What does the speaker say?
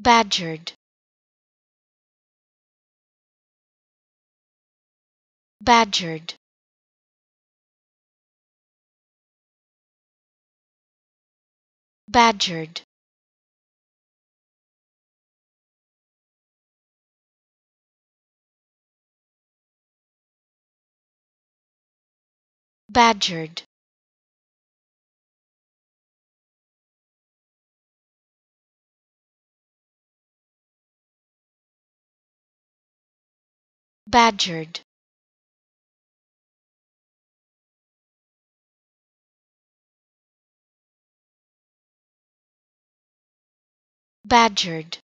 Badgered, badgered, badgered, badgered, badgered, badgered.